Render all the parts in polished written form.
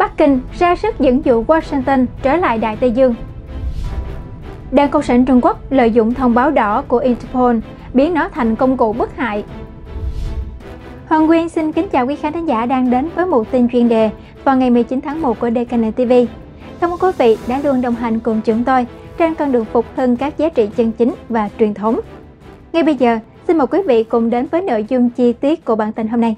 Bắc Kinh ra sức dẫn dụ Washington trở lại Đại Tây Dương. Đảng Cộng sản Trung Quốc lợi dụng thông báo đỏ của Interpol, biến nó thành công cụ bức hại. Hoàng Nguyên xin kính chào quý khán giả đang đến với một tin chuyên đề vào ngày 19 tháng 1 của DKN TV. Cảm ơn quý vị đã luôn đồng hành cùng chúng tôi trên con đường phục hưng các giá trị chân chính và truyền thống. Ngay bây giờ, xin mời quý vị cùng đến với nội dung chi tiết của bản tin hôm nay.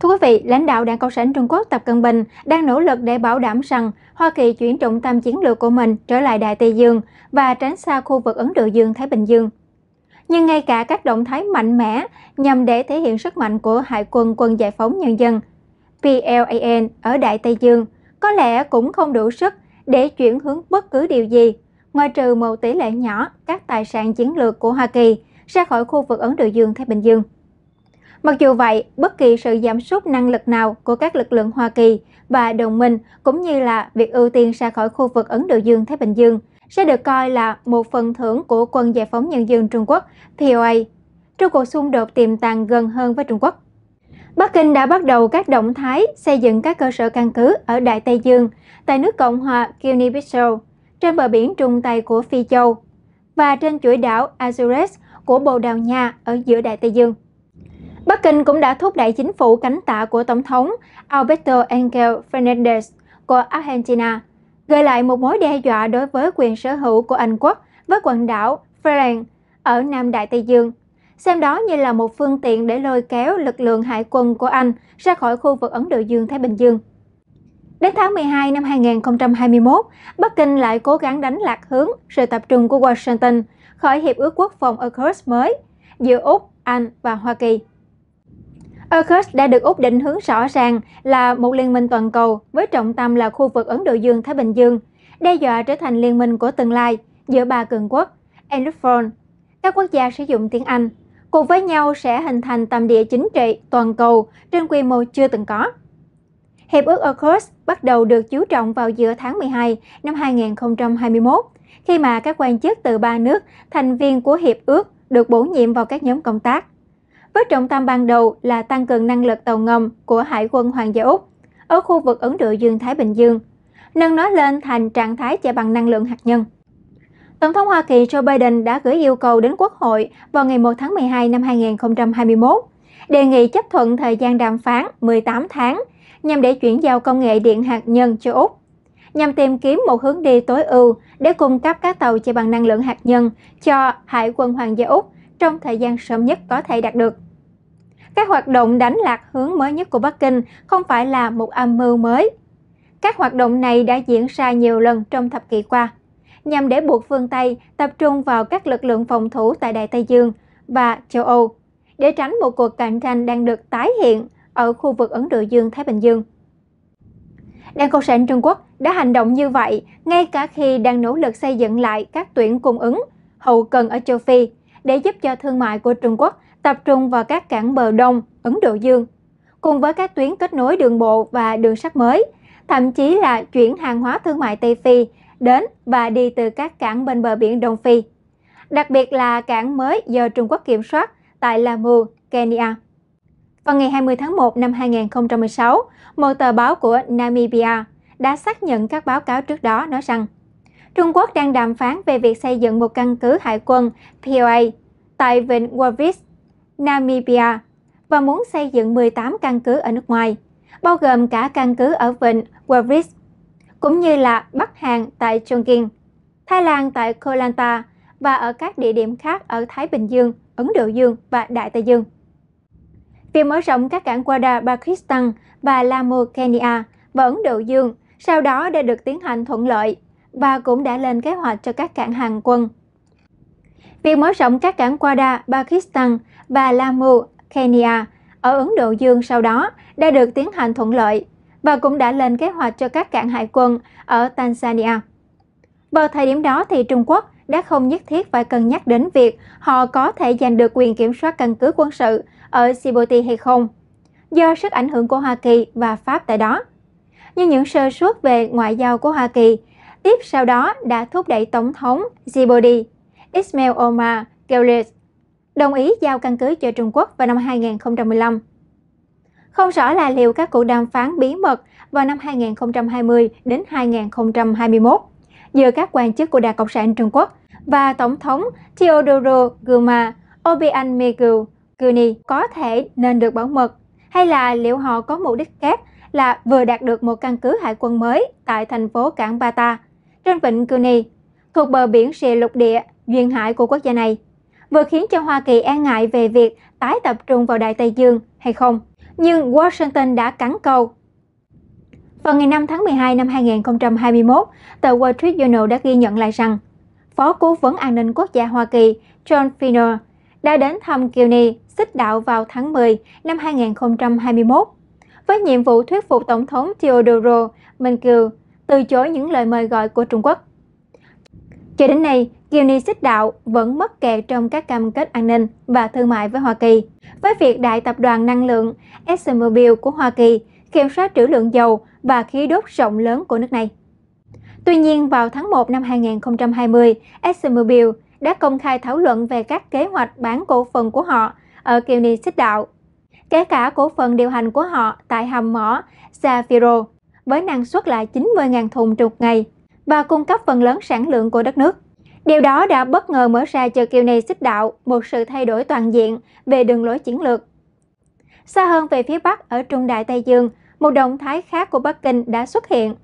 Thưa quý vị, lãnh đạo Đảng Cộng sản Trung Quốc Tập Cận Bình đang nỗ lực để bảo đảm rằng Hoa Kỳ chuyển trọng tâm chiến lược của mình trở lại Đại Tây Dương và tránh xa khu vực Ấn Độ Dương-Thái Bình Dương. Nhưng ngay cả các động thái mạnh mẽ nhằm để thể hiện sức mạnh của Hải quân Quân Giải phóng Nhân dân PLA ở Đại Tây Dương có lẽ cũng không đủ sức để chuyển hướng bất cứ điều gì, ngoại trừ một tỷ lệ nhỏ các tài sản chiến lược của Hoa Kỳ ra khỏi khu vực Ấn Độ Dương-Thái Bình Dương. Mặc dù vậy, bất kỳ sự giảm sút năng lực nào của các lực lượng Hoa Kỳ và đồng minh cũng như là việc ưu tiên ra khỏi khu vực Ấn Độ Dương-Thái Bình Dương sẽ được coi là một phần thưởng của Quân Giải phóng Nhân dân Trung Quốc PLA trong cuộc xung đột tiềm tàng gần hơn với Trung Quốc. Bắc Kinh đã bắt đầu các động thái xây dựng các cơ sở căn cứ ở Đại Tây Dương tại nước Cộng hòa Kiribati, trên bờ biển Trung Tây của Phi Châu và trên chuỗi đảo Azores của Bồ Đào Nha ở giữa Đại Tây Dương. Bắc Kinh cũng đã thúc đẩy chính phủ cánh tả của Tổng thống Alberto Angel Fernandez của Argentina, gợi lại một mối đe dọa đối với quyền sở hữu của Anh quốc với quần đảo Falkland ở Nam Đại Tây Dương, xem đó như là một phương tiện để lôi kéo lực lượng hải quân của Anh ra khỏi khu vực Ấn Độ Dương-Thái Bình Dương. Đến tháng 12 năm 2021, Bắc Kinh lại cố gắng đánh lạc hướng sự tập trung của Washington khỏi Hiệp ước Quốc phòng AUKUS mới giữa Úc, Anh và Hoa Kỳ. AUKUS đã được Úc định hướng rõ ràng là một liên minh toàn cầu với trọng tâm là khu vực Ấn Độ Dương-Thái Bình Dương, đe dọa trở thành liên minh của tương lai giữa ba cường quốc, Anglophone, các quốc gia sử dụng tiếng Anh, cùng với nhau sẽ hình thành tầm địa chính trị toàn cầu trên quy mô chưa từng có. Hiệp ước AUKUS bắt đầu được chú trọng vào giữa tháng 12 năm 2021, khi mà các quan chức từ ba nước thành viên của Hiệp ước được bổ nhiệm vào các nhóm công tác, với trọng tâm ban đầu là tăng cường năng lực tàu ngầm của Hải quân Hoàng gia Úc ở khu vực Ấn Độ Dương-Thái Bình Dương, nâng nó lên thành trạng thái chạy bằng năng lượng hạt nhân. Tổng thống Hoa Kỳ Joe Biden đã gửi yêu cầu đến Quốc hội vào ngày 1 tháng 12 năm 2021, đề nghị chấp thuận thời gian đàm phán 18 tháng nhằm để chuyển giao công nghệ điện hạt nhân cho Úc, nhằm tìm kiếm một hướng đi tối ưu để cung cấp các tàu chạy bằng năng lượng hạt nhân cho Hải quân Hoàng gia Úc trong thời gian sớm nhất có thể đạt được. Các hoạt động đánh lạc hướng mới nhất của Bắc Kinh không phải là một âm mưu mới. Các hoạt động này đã diễn ra nhiều lần trong thập kỷ qua, nhằm để buộc phương Tây tập trung vào các lực lượng phòng thủ tại Đại Tây Dương và châu Âu, để tránh một cuộc cạnh tranh đang được tái hiện ở khu vực Ấn Độ Dương-Thái Bình Dương. Đảng Cộng sản Trung Quốc đã hành động như vậy ngay cả khi đang nỗ lực xây dựng lại các tuyến cung ứng hậu cần ở châu Phi để giúp cho thương mại của Trung Quốc tập trung vào các cảng bờ Đông, Ấn Độ Dương, cùng với các tuyến kết nối đường bộ và đường sắt mới, thậm chí là chuyển hàng hóa thương mại Tây Phi đến và đi từ các cảng bên bờ biển Đông Phi, đặc biệt là cảng mới do Trung Quốc kiểm soát tại Lamu, Kenya. Vào ngày 20 tháng 1 năm 2016, một tờ báo của Namibia đã xác nhận các báo cáo trước đó nói rằng Trung Quốc đang đàm phán về việc xây dựng một căn cứ hải quân PLA tại vịnh Walvis, Namibia và muốn xây dựng 18 căn cứ ở nước ngoài, bao gồm cả căn cứ ở vịnh Walvis, cũng như là Bắc Hàn tại Chongqing, Thái Lan tại Korlanta và ở các địa điểm khác ở Thái Bình Dương, Ấn Độ Dương và Đại Tây Dương. Việc mở rộng các cảng Quada, Pakistan và Lamu, Kenya và Ấn Độ Dương sau đó đã được tiến hành thuận lợi và cũng đã lên kế hoạch cho các cảng hàng quân. Việc mở rộng các cảng Quada, Pakistan và Lamu, Kenya ở Ấn Độ Dương sau đó đã được tiến hành thuận lợi và cũng đã lên kế hoạch cho các cảng hải quân ở Tanzania. Vào thời điểm đó thì Trung Quốc đã không nhất thiết phải cân nhắc đến việc họ có thể giành được quyền kiểm soát căn cứ quân sự ở Djibouti hay không, do sức ảnh hưởng của Hoa Kỳ và Pháp tại đó. Nhưng những sơ suất về ngoại giao của Hoa Kỳ tiếp sau đó đã thúc đẩy Tổng thống Djibouti Ismail Omar Guelleh đồng ý giao căn cứ cho Trung Quốc vào năm 2015. Không rõ là liệu các cuộc đàm phán bí mật vào năm 2020 đến 2021 giữa các quan chức của Đảng Cộng sản Trung Quốc và Tổng thống Teodoro Guma Obianmigo Guni có thể nên được bảo mật, hay là liệu họ có mục đích khác là vừa đạt được một căn cứ hải quân mới tại thành phố cảng Bata trên vịnh Guni, thuộc bờ biển rìa lục địa duyên hải của quốc gia này, vừa khiến cho Hoa Kỳ e ngại về việc tái tập trung vào Đại Tây Dương hay không. Nhưng Washington đã cắn câu. Vào ngày 5 tháng 12 năm 2021, tờ Wall Street Journal đã ghi nhận lại rằng Phó Cố vấn An ninh Quốc gia Hoa Kỳ John Finner đã đến thăm Guni, Xích Đạo vào tháng 10 năm 2021 với nhiệm vụ thuyết phục Tổng thống Teodoro Mengel từ chối những lời mời gọi của Trung Quốc. Cho đến nay, Guni Xích Đạo vẫn mắc kẹt trong các cam kết an ninh và thương mại với Hoa Kỳ, với việc đại tập đoàn năng lượng ExxonMobil của Hoa Kỳ kiểm soát trữ lượng dầu và khí đốt rộng lớn của nước này. Tuy nhiên, vào tháng 1 năm 2020, ExxonMobil đã công khai thảo luận về các kế hoạch bán cổ phần của họ ở Guni Xích Đạo, kể cả cổ phần điều hành của họ tại hầm mỏ Safiro, với năng suất là 90.000 thùng một ngày và cung cấp phần lớn sản lượng của đất nước. Điều đó đã bất ngờ mở ra cho Guni Xích Đạo một sự thay đổi toàn diện về đường lối chiến lược. Xa hơn về phía Bắc ở Trung Đại Tây Dương, một động thái khác của Bắc Kinh đã xuất hiện.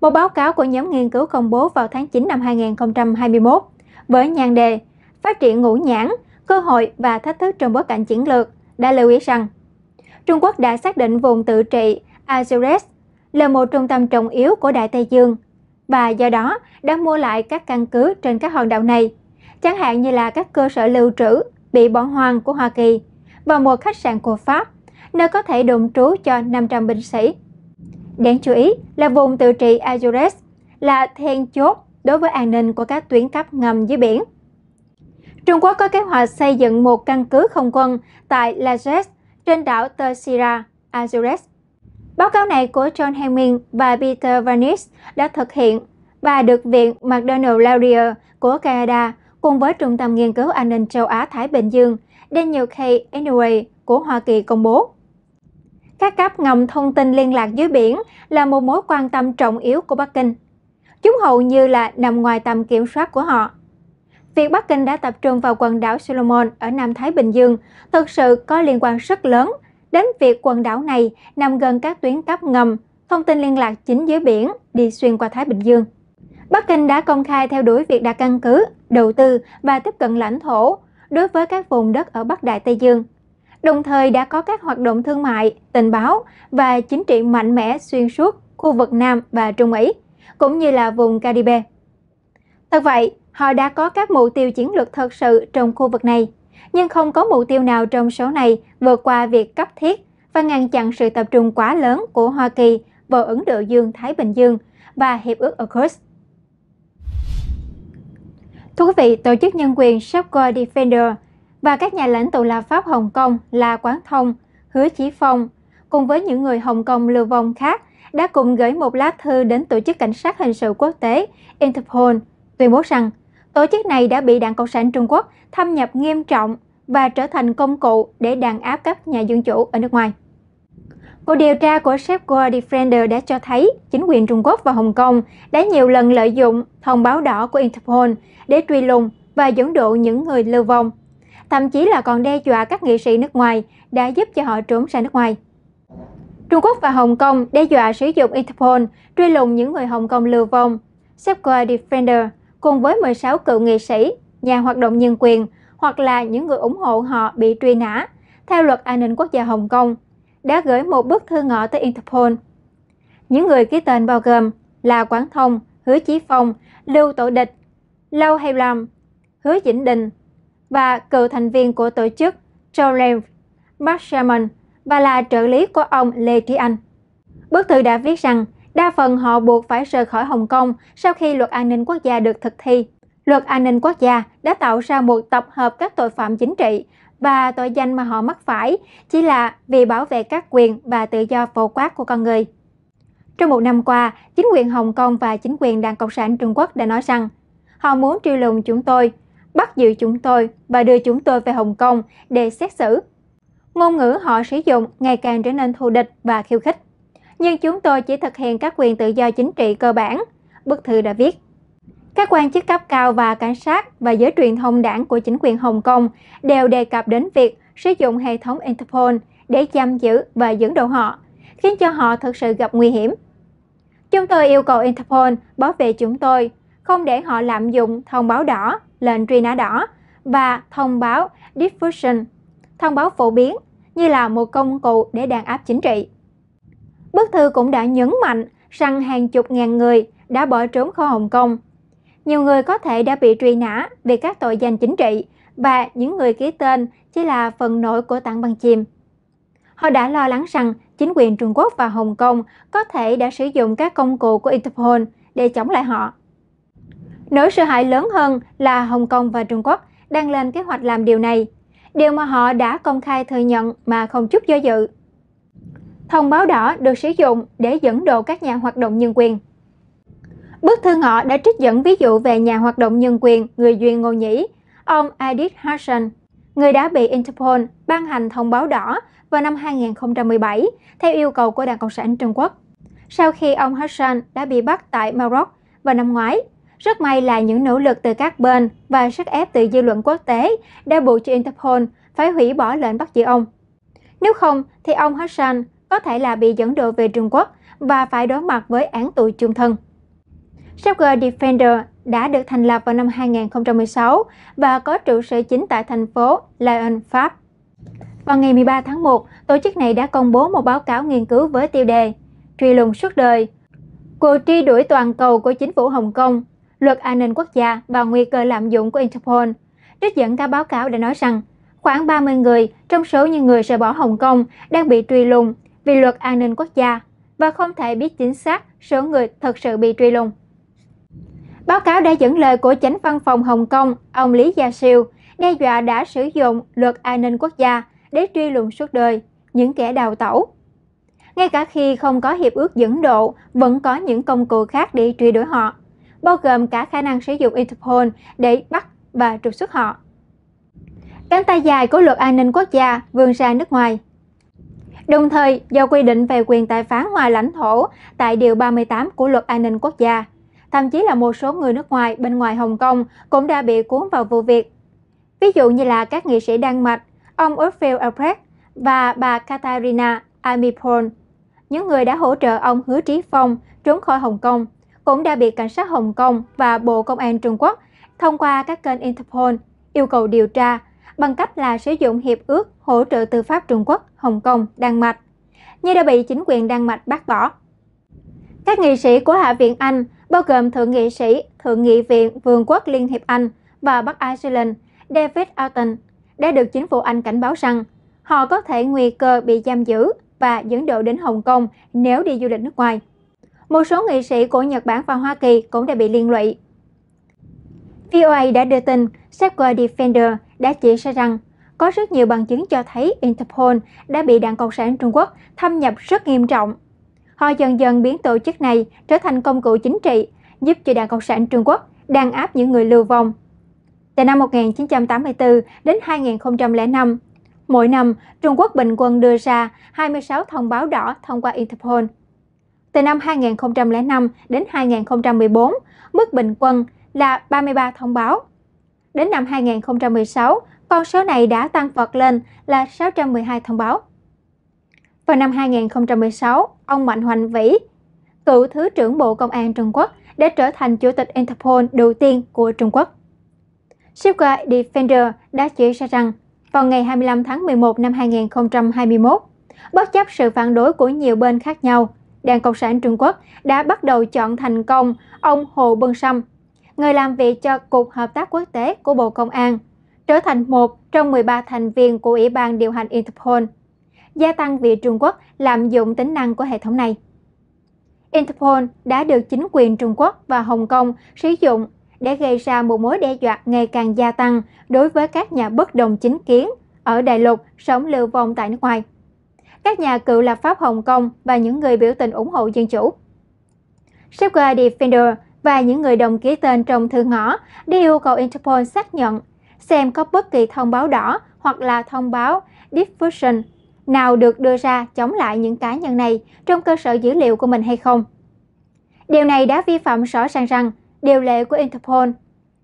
Một báo cáo của nhóm nghiên cứu công bố vào tháng 9 năm 2021 với nhan đề Phát triển ngũ nhãn, cơ hội và thách thức trong bối cảnh chiến lược đã lưu ý rằng Trung Quốc đã xác định vùng tự trị Azores là một trung tâm trọng yếu của Đại Tây Dương và do đó đã mua lại các căn cứ trên các hòn đảo này, chẳng hạn như là các cơ sở lưu trữ bị bỏ hoang của Hoa Kỳ và một khách sạn của Pháp, nơi có thể đồn trú cho 500 binh sĩ. Đáng chú ý là vùng tự trị Azores là then chốt đối với an ninh của các tuyến cáp ngầm dưới biển. Trung Quốc có kế hoạch xây dựng một căn cứ không quân tại Lazes trên đảo Terceira, Azores. Báo cáo này của John Hemming và Peter Varnis đã thực hiện và được Viện McDonnell Laurier của Canada cùng với Trung tâm Nghiên cứu An ninh Châu Á-Thái Bình Dương Daniel K. Anyway của Hoa Kỳ công bố. Các cáp ngầm thông tin liên lạc dưới biển là một mối quan tâm trọng yếu của Bắc Kinh. Chúng hầu như là nằm ngoài tầm kiểm soát của họ. Việc Bắc Kinh đã tập trung vào quần đảo Solomon ở Nam Thái Bình Dương thực sự có liên quan rất lớn đến việc quần đảo này nằm gần các tuyến cáp ngầm, thông tin liên lạc chính dưới biển đi xuyên qua Thái Bình Dương. Bắc Kinh đã công khai theo đuổi việc đặt căn cứ, đầu tư và tiếp cận lãnh thổ đối với các vùng đất ở Bắc Đại Tây Dương, đồng thời đã có các hoạt động thương mại, tình báo và chính trị mạnh mẽ xuyên suốt khu vực Nam và Trung Mỹ, cũng như là vùng Caribe. Thật vậy, họ đã có các mục tiêu chiến lược thật sự trong khu vực này, nhưng không có mục tiêu nào trong số này vượt qua việc cấp thiết và ngăn chặn sự tập trung quá lớn của Hoa Kỳ vào Ấn Độ Dương-Thái Bình Dương và Hiệp ước AUKUS. Thưa quý vị, Tổ chức Nhân quyền Safeguard Defenders và các nhà lãnh tụ lập pháp Hồng Kông là Quán Thông, Hứa Chí Phong cùng với những người Hồng Kông lưu vong khác đã cùng gửi một lá thư đến Tổ chức Cảnh sát Hình sự Quốc tế Interpol, tuyên bố rằng tổ chức này đã bị Đảng Cộng sản Trung Quốc thâm nhập nghiêm trọng và trở thành công cụ để đàn áp các nhà dân chủ ở nước ngoài. Cuộc điều tra của Safeguard Defenders đã cho thấy chính quyền Trung Quốc và Hồng Kông đã nhiều lần lợi dụng thông báo đỏ của Interpol để truy lùng và dẫn độ những người lưu vong, thậm chí là còn đe dọa các nghị sĩ nước ngoài đã giúp cho họ trốn ra nước ngoài. Trung Quốc và Hồng Kông đe dọa sử dụng Interpol truy lùng những người Hồng Kông lưu vong. Safeguard Defenders cùng với 16 cựu nghị sĩ, nhà hoạt động nhân quyền hoặc là những người ủng hộ họ bị truy nã theo luật an ninh quốc gia Hồng Kông đã gửi một bức thư ngỏ tới Interpol. Những người ký tên bao gồm là Quán Thông, Hứa Chí Phong, Lưu Tổ Địch, Lâu Hay Lam, Hứa Vĩnh Đình và cựu thành viên của tổ chức Joe Lam, Mark Sherman và là trợ lý của ông Lê Trí Anh. Bức thư đã viết rằng đa phần họ buộc phải rời khỏi Hồng Kông sau khi luật an ninh quốc gia được thực thi. Luật an ninh quốc gia đã tạo ra một tập hợp các tội phạm chính trị và tội danh mà họ mắc phải chỉ là vì bảo vệ các quyền và tự do phổ quát của con người. Trong một năm qua, chính quyền Hồng Kông và chính quyền Đảng Cộng sản Trung Quốc đã nói rằng họ muốn truy lùng chúng tôi, bắt giữ chúng tôi và đưa chúng tôi về Hồng Kông để xét xử. Ngôn ngữ họ sử dụng ngày càng trở nên thù địch và khiêu khích. Nhưng chúng tôi chỉ thực hiện các quyền tự do chính trị cơ bản, bức thư đã viết. Các quan chức cấp cao và cảnh sát và giới truyền thông đảng của chính quyền Hồng Kông đều đề cập đến việc sử dụng hệ thống Interpol để giam giữ và dẫn độ họ, khiến cho họ thực sự gặp nguy hiểm. Chúng tôi yêu cầu Interpol bảo vệ chúng tôi, không để họ lạm dụng thông báo đỏ, lệnh truy nã đỏ và thông báo diffusion, thông báo phổ biến như là một công cụ để đàn áp chính trị. Bức thư cũng đã nhấn mạnh rằng hàng chục ngàn người đã bỏ trốn khỏi Hồng Kông. Nhiều người có thể đã bị truy nã vì các tội danh chính trị và những người ký tên chỉ là phần nổi của tảng băng chìm. Họ đã lo lắng rằng chính quyền Trung Quốc và Hồng Kông có thể đã sử dụng các công cụ của Interpol để chống lại họ. Nỗi sợ hãi lớn hơn là Hồng Kông và Trung Quốc đang lên kế hoạch làm điều này, điều mà họ đã công khai thừa nhận mà không chút do dự. Thông báo đỏ được sử dụng để dẫn độ các nhà hoạt động nhân quyền. Bức thư họ đã trích dẫn ví dụ về nhà hoạt động nhân quyền người Duyên Ngô Nhĩ, ông Adit Hassan, người đã bị Interpol ban hành thông báo đỏ vào năm 2017 theo yêu cầu của Đảng Cộng sản Trung Quốc. Sau khi ông Hassan đã bị bắt tại Maroc vào năm ngoái, rất may là những nỗ lực từ các bên và sức ép từ dư luận quốc tế đã buộc cho Interpol phải hủy bỏ lệnh bắt giữ ông. Nếu không thì ông Hassan có thể là bị dẫn độ về Trung Quốc và phải đối mặt với án tù chung thân. Safeguard Defenders đã được thành lập vào năm 2016 và có trụ sở chính tại thành phố Lyon, Pháp. Vào ngày 13 tháng 1, tổ chức này đã công bố một báo cáo nghiên cứu với tiêu đề "Truy lùng suốt đời, cuộc truy đuổi toàn cầu của chính phủ Hồng Kông, luật an ninh quốc gia và nguy cơ lạm dụng của Interpol". Trích dẫn các báo cáo đã nói rằng khoảng 30 người trong số những người rời bỏ Hồng Kông đang bị truy lùng vì luật an ninh quốc gia và không thể biết chính xác số người thực sự bị truy lùng. Báo cáo đã dẫn lời của chánh văn phòng Hồng Kông, ông Lý Gia Siêu, đe dọa đã sử dụng luật an ninh quốc gia để truy lùng suốt đời những kẻ đào tẩu. Ngay cả khi không có hiệp ước dẫn độ, vẫn có những công cụ khác để truy đuổi họ, bao gồm cả khả năng sử dụng Interpol để bắt và trục xuất họ. Cánh tay dài của luật an ninh quốc gia vươn ra nước ngoài. Đồng thời, do quy định về quyền tài phán ngoài lãnh thổ tại Điều 38 của luật an ninh quốc gia, thậm chí là một số người nước ngoài bên ngoài Hồng Kông cũng đã bị cuốn vào vụ việc. Ví dụ như là các nghị sĩ Đan Mạch, ông Ulfeld Albrecht và bà Katarina Amipol. Những người đã hỗ trợ ông Hứa Chí Phong trốn khỏi Hồng Kông cũng đã bị cảnh sát Hồng Kông và Bộ Công an Trung Quốc thông qua các kênh Interpol yêu cầu điều tra bằng cách là sử dụng hiệp ước hỗ trợ tư pháp Trung Quốc, Hồng Kông, Đan Mạch, nhưng đã bị chính quyền Đan Mạch bác bỏ. Các nghị sĩ của Hạ viện Anh, bao gồm Thượng nghị sĩ, Thượng nghị viện Vương quốc Liên hiệp Anh và Bắc Ireland David Alton, đã được chính phủ Anh cảnh báo rằng họ có thể nguy cơ bị giam giữ và dẫn độ đến Hồng Kông nếu đi du lịch nước ngoài. Một số nghị sĩ của Nhật Bản và Hoa Kỳ cũng đã bị liên lụy. VOA đã đưa tin Safeguard Defenders đã chỉ ra rằng có rất nhiều bằng chứng cho thấy Interpol đã bị Đảng Cộng sản Trung Quốc thâm nhập rất nghiêm trọng. Họ dần dần biến tổ chức này trở thành công cụ chính trị, giúp cho Đảng Cộng sản Trung Quốc đàn áp những người lưu vong. Từ năm 1984 đến 2005, mỗi năm Trung Quốc bình quân đưa ra 26 thông báo đỏ thông qua Interpol. Từ năm 2005 đến 2014, mức bình quân là 33 thông báo. Đến năm 2016, con số này đã tăng vọt lên là 612 thông báo. Vào năm 2016, ông Mạnh Hoành Vĩ, cựu Thứ trưởng Bộ Công an Trung Quốc, đã trở thành Chủ tịch Interpol đầu tiên của Trung Quốc. Safeguard Defenders đã chỉ ra rằng, vào ngày 25 tháng 11 năm 2021, bất chấp sự phản đối của nhiều bên khác nhau, Đảng Cộng sản Trung Quốc đã bắt đầu chọn thành công ông Hồ Bân Sâm, người làm việc cho Cục Hợp tác Quốc tế của Bộ Công an, trở thành một trong 13 thành viên của Ủy ban điều hành Interpol, gia tăng vì Trung Quốc lạm dụng tính năng của hệ thống này. Interpol đã được chính quyền Trung Quốc và Hồng Kông sử dụng để gây ra một mối đe dọa ngày càng gia tăng đối với các nhà bất đồng chính kiến ở đại lục sống lưu vong tại nước ngoài, các nhà cựu lập pháp Hồng Kông và những người biểu tình ủng hộ dân chủ. Safeguard Defenders và những người đồng ký tên trong thư ngõ để yêu cầu Interpol xác nhận xem có bất kỳ thông báo đỏ hoặc là thông báo diffusion nào được đưa ra chống lại những cá nhân này trong cơ sở dữ liệu của mình hay không. Điều này đã vi phạm rõ ràng rằng điều lệ của Interpol,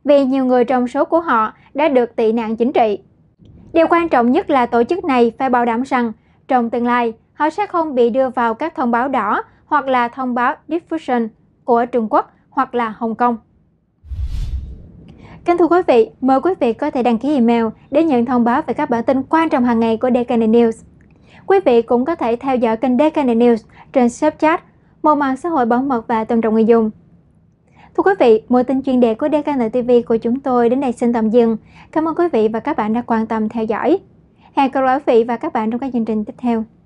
vì nhiều người trong số của họ đã được tị nạn chính trị. Điều quan trọng nhất là tổ chức này phải bảo đảm rằng trong tương lai họ sẽ không bị đưa vào các thông báo đỏ hoặc là thông báo diffusion của Trung Quốc hoặc là Hồng Kông. Kính thưa quý vị, mời quý vị có thể đăng ký email để nhận thông báo về các bản tin quan trọng hàng ngày của DKN News. Quý vị cũng có thể theo dõi kênh DKN News trên Snapchat, một mạng xã hội bảo mật và tôn trọng người dùng. Thưa quý vị, mỗi tin chuyên đề của DKN TV của chúng tôi đến đây xin tạm dừng. Cảm ơn quý vị và các bạn đã quan tâm theo dõi. Hẹn gặp lại quý vị và các bạn trong các chương trình tiếp theo.